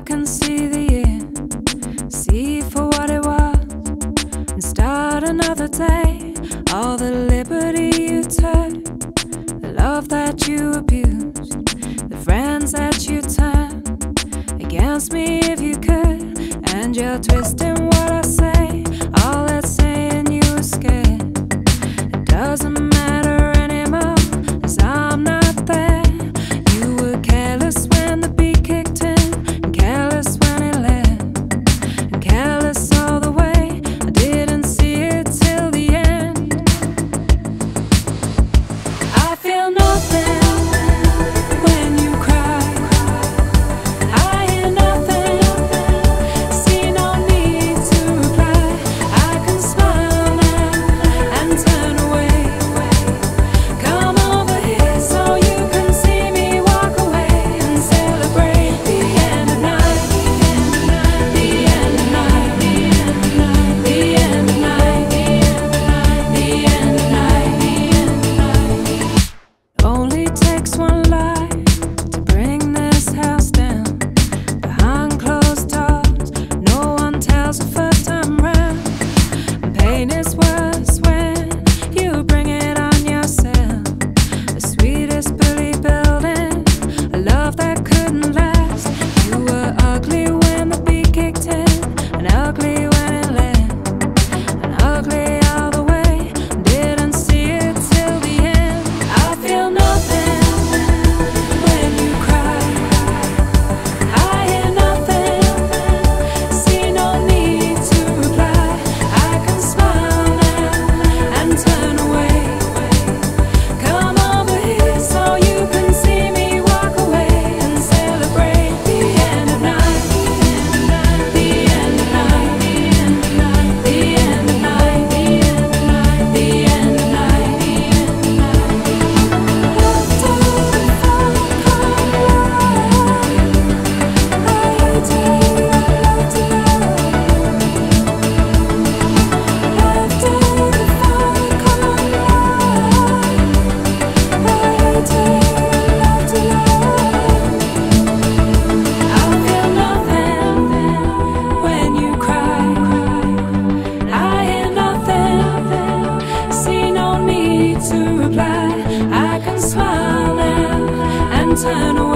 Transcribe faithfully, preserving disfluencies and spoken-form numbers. I can see the end, see for what it was, and start another day. All the liberty you took, the love that you abused, the friends that you turned against me if you could. And you're twisting what I say, all that saying you were scared. It doesn't matter anymore, 'cause I'm not there. You were careless when the beat kicked in, and careless when it left, and careless all the way. I didn't see it till the end. I feel nothing to reply. I can smile now and turn away.